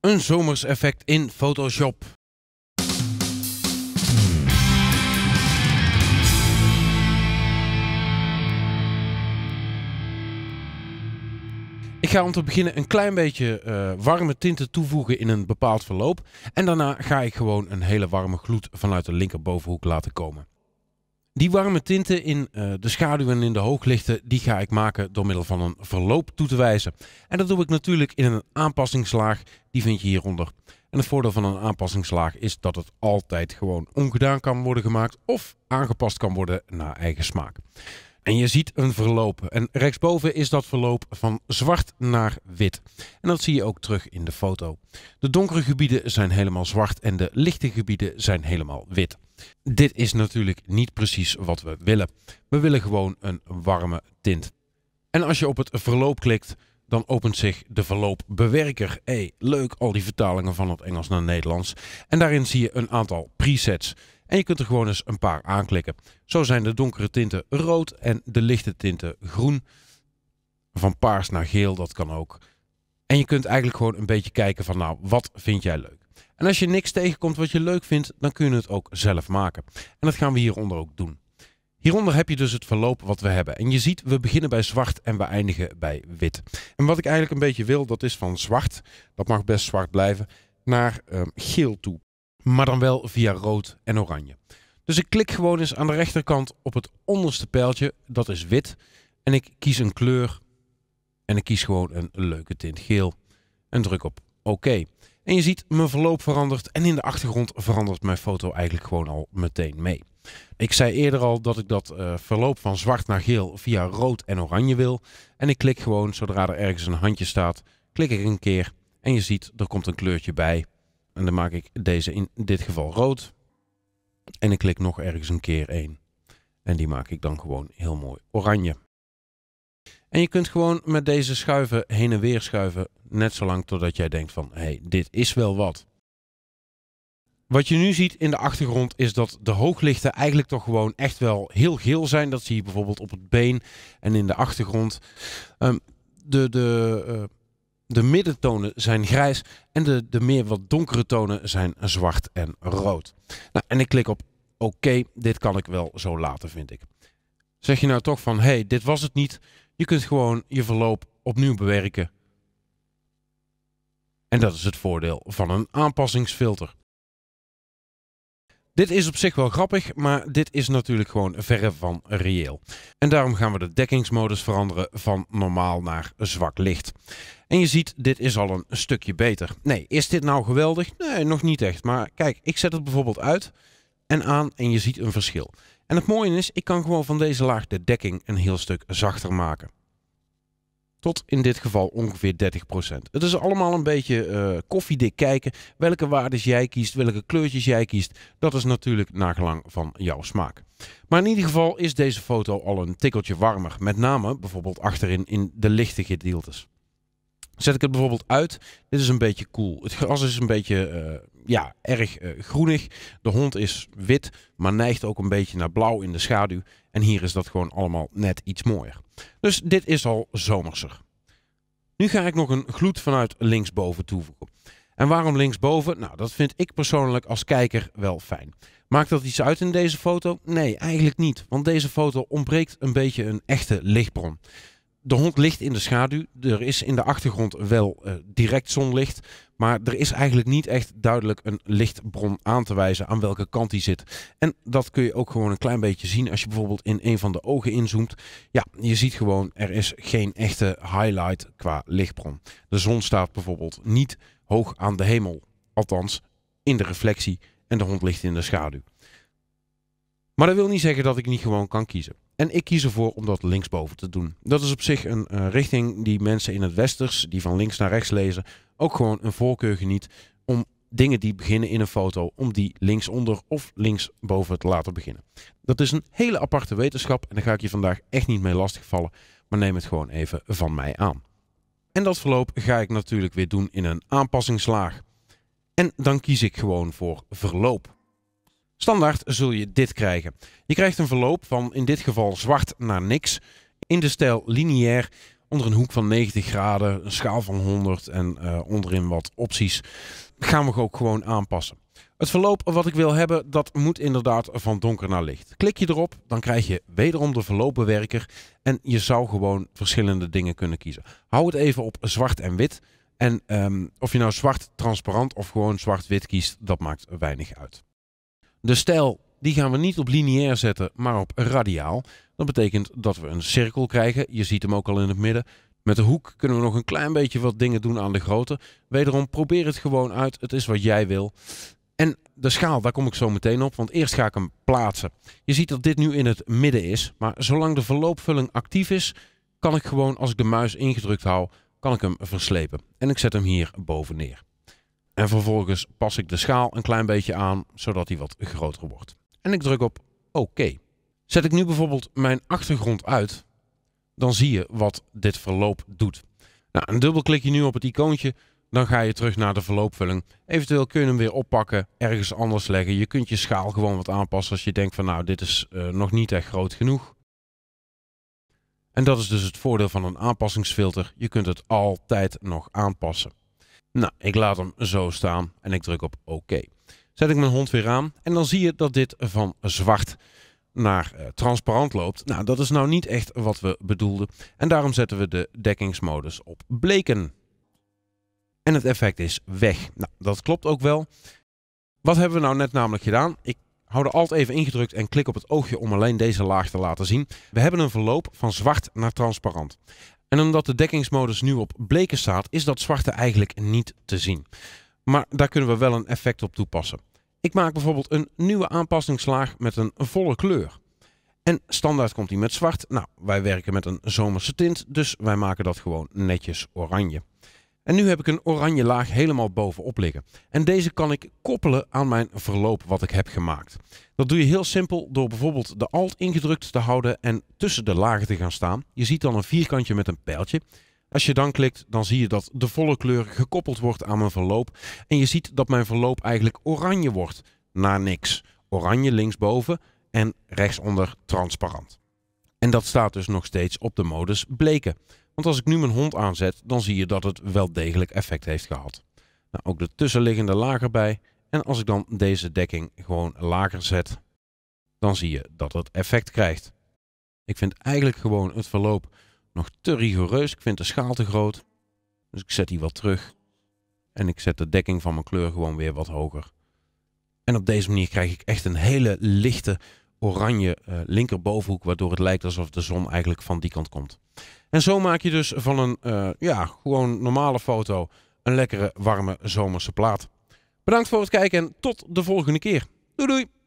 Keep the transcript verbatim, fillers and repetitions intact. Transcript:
Een zomers effect in Photoshop. Ik ga om te beginnen een klein beetje uh, warme tinten toevoegen in een bepaald verloop. En daarna ga ik gewoon een hele warme gloed vanuit de linkerbovenhoek laten komen. Die warme tinten in uh, de schaduwen en in de hooglichten, die ga ik maken door middel van een verloop toe te wijzen. En dat doe ik natuurlijk in een aanpassingslaag, die vind je hieronder. En het voordeel van een aanpassingslaag is dat het altijd gewoon ongedaan kan worden gemaakt of aangepast kan worden naar eigen smaak. En je ziet een verloop. En rechtsboven is dat verloop van zwart naar wit. En dat zie je ook terug in de foto. De donkere gebieden zijn helemaal zwart en de lichte gebieden zijn helemaal wit. Dit is natuurlijk niet precies wat we willen. We willen gewoon een warme tint. En als je op het verloop klikt, dan opent zich de verloopbewerker. Hé, hey, leuk, al die vertalingen van het Engels naar het Nederlands. En daarin zie je een aantal presets. En je kunt er gewoon eens een paar aanklikken. Zo zijn de donkere tinten rood en de lichte tinten groen. Van paars naar geel, dat kan ook. En je kunt eigenlijk gewoon een beetje kijken van, nou, wat vind jij leuk? En als je niks tegenkomt wat je leuk vindt, dan kun je het ook zelf maken. En dat gaan we hieronder ook doen. Hieronder heb je dus het verloop wat we hebben. En je ziet, we beginnen bij zwart en we eindigen bij wit. En wat ik eigenlijk een beetje wil, dat is van zwart, dat mag best zwart blijven, naar uh, geel toe. Maar dan wel via rood en oranje. Dus ik klik gewoon eens aan de rechterkant op het onderste pijltje, dat is wit. En ik kies een kleur en ik kies gewoon een leuke tint geel. En druk op oké. En je ziet, mijn verloop verandert en in de achtergrond verandert mijn foto eigenlijk gewoon al meteen mee. Ik zei eerder al dat ik dat uh, verloop van zwart naar geel via rood en oranje wil. En ik klik gewoon, zodra er ergens een handje staat, klik ik een keer. En je ziet, er komt een kleurtje bij. En dan maak ik deze in dit geval rood. En ik klik nog ergens een keer één. En die maak ik dan gewoon heel mooi oranje. En je kunt gewoon met deze schuiven heen en weer schuiven. Net zolang totdat jij denkt van, hé, hey, dit is wel wat. Wat je nu ziet in de achtergrond is dat de hooglichten eigenlijk toch gewoon echt wel heel geel zijn. Dat zie je bijvoorbeeld op het been en in de achtergrond. Um, de... de uh, De middentonen zijn grijs en de, de meer wat donkere tonen zijn zwart en rood. Nou, en ik klik op oké, dit kan ik wel zo laten, vind ik. Zeg je nou toch van, hé, hey, dit was het niet. Je kunt gewoon je verloop opnieuw bewerken. En dat is het voordeel van een aanpassingsfilter. Dit is op zich wel grappig, maar dit is natuurlijk gewoon verre van reëel. En daarom gaan we de dekkingsmodus veranderen van normaal naar zwak licht. En je ziet, dit is al een stukje beter. Nee, is dit nou geweldig? Nee, nog niet echt. Maar kijk, ik zet het bijvoorbeeld uit en aan en je ziet een verschil. En het mooie is, ik kan gewoon van deze laag de dekking een heel stuk zachter maken. Tot in dit geval ongeveer dertig procent. Het is allemaal een beetje uh, koffiedik kijken. Welke waardes jij kiest, welke kleurtjes jij kiest. Dat is natuurlijk naar gelang van jouw smaak. Maar in ieder geval is deze foto al een tikkeltje warmer. Met name bijvoorbeeld achterin in de lichte gedeeltes. Zet ik het bijvoorbeeld uit. Dit is een beetje cool. Het gras is een beetje uh, ja, erg uh, groenig. De hond is wit, maar neigt ook een beetje naar blauw in de schaduw. En hier is dat gewoon allemaal net iets mooier. Dus dit is al zomerser. Nu ga ik nog een gloed vanuit linksboven toevoegen. En waarom linksboven? Nou, dat vind ik persoonlijk als kijker wel fijn. Maakt dat iets uit in deze foto? Nee, eigenlijk niet. Want deze foto ontbreekt een beetje een echte lichtbron. De hond ligt in de schaduw. Er is in de achtergrond wel uh, direct zonlicht. Maar er is eigenlijk niet echt duidelijk een lichtbron aan te wijzen aan welke kant die zit. En dat kun je ook gewoon een klein beetje zien als je bijvoorbeeld in een van de ogen inzoomt. Ja, je ziet gewoon, er is geen echte highlight qua lichtbron. De zon staat bijvoorbeeld niet hoog aan de hemel. Althans, in de reflectie. En de hond ligt in de schaduw. Maar dat wil niet zeggen dat ik niet gewoon kan kiezen. En ik kies ervoor om dat linksboven te doen. Dat is op zich een uh, richting die mensen in het westers, die van links naar rechts lezen, ook gewoon een voorkeur geniet om dingen die beginnen in een foto, om die linksonder of linksboven te laten beginnen. Dat is een hele aparte wetenschap en daar ga ik je vandaag echt niet mee lastigvallen, maar neem het gewoon even van mij aan. En dat verloop ga ik natuurlijk weer doen in een aanpassingslaag. En dan kies ik gewoon voor verloop. Standaard zul je dit krijgen. Je krijgt een verloop van in dit geval zwart naar niks, in de stijl lineair onder een hoek van negentig graden, een schaal van honderd en uh, onderin wat opties. Gaan we ook gewoon aanpassen. Het verloop wat ik wil hebben, dat moet inderdaad van donker naar licht. Klik je erop, dan krijg je wederom de verloopbewerker en je zou gewoon verschillende dingen kunnen kiezen. Hou het even op zwart en wit. En um, of je nou zwart transparant of gewoon zwart-wit kiest, dat maakt weinig uit. De stijl, die gaan we niet op lineair zetten, maar op radiaal. Dat betekent dat we een cirkel krijgen. Je ziet hem ook al in het midden. Met de hoek kunnen we nog een klein beetje wat dingen doen aan de grootte. Wederom, probeer het gewoon uit. Het is wat jij wil. En de schaal, daar kom ik zo meteen op, want eerst ga ik hem plaatsen. Je ziet dat dit nu in het midden is, maar zolang de verloopvulling actief is, kan ik gewoon, als ik de muis ingedrukt hou, kan ik hem verslepen. En ik zet hem hier boven neer. En vervolgens pas ik de schaal een klein beetje aan, zodat hij wat groter wordt. En ik druk op oké. Zet ik nu bijvoorbeeld mijn achtergrond uit, dan zie je wat dit verloop doet. Nou, een dubbelklik je nu op het icoontje, dan ga je terug naar de verloopvulling. Eventueel kun je hem weer oppakken, ergens anders leggen. Je kunt je schaal gewoon wat aanpassen als je denkt van nou, dit is uh, nog niet echt groot genoeg. En dat is dus het voordeel van een aanpassingsfilter. Je kunt het altijd nog aanpassen. Nou, ik laat hem zo staan en ik druk op oké. Zet ik mijn hond weer aan en dan zie je dat dit van zwart naar uh, transparant loopt. Nou, dat is nou niet echt wat we bedoelden. En daarom zetten we de dekkingsmodus op bleken. En het effect is weg. Nou, dat klopt ook wel. Wat hebben we nou net namelijk gedaan? Ik hou de Alt even ingedrukt en klik op het oogje om alleen deze laag te laten zien. We hebben een verloop van zwart naar transparant. En omdat de dekkingsmodus nu op bleken staat, is dat zwarte eigenlijk niet te zien. Maar daar kunnen we wel een effect op toepassen. Ik maak bijvoorbeeld een nieuwe aanpassingslaag met een volle kleur. En standaard komt die met zwart. Nou, wij werken met een zomerse tint, dus wij maken dat gewoon netjes oranje. En nu heb ik een oranje laag helemaal bovenop liggen. En deze kan ik koppelen aan mijn verloop wat ik heb gemaakt. Dat doe je heel simpel door bijvoorbeeld de Alt ingedrukt te houden en tussen de lagen te gaan staan. Je ziet dan een vierkantje met een pijltje. Als je dan klikt, dan zie je dat de volle kleur gekoppeld wordt aan mijn verloop. En je ziet dat mijn verloop eigenlijk oranje wordt, naar niks. Oranje linksboven en rechtsonder transparant. En dat staat dus nog steeds op de modus bleken. Want als ik nu mijn hond aanzet, dan zie je dat het wel degelijk effect heeft gehad. Nou, ook de tussenliggende laag erbij. En als ik dan deze dekking gewoon lager zet, dan zie je dat het effect krijgt. Ik vind eigenlijk gewoon het verloop nog te rigoureus. Ik vind de schaal te groot. Dus ik zet die wat terug. En ik zet de dekking van mijn kleur gewoon weer wat hoger. En op deze manier krijg ik echt een hele lichte oranje uh, linkerbovenhoek, waardoor het lijkt alsof de zon eigenlijk van die kant komt. En zo maak je dus van een uh, ja, gewoon normale foto een lekkere, warme zomerse plaat. Bedankt voor het kijken en tot de volgende keer. Doei doei!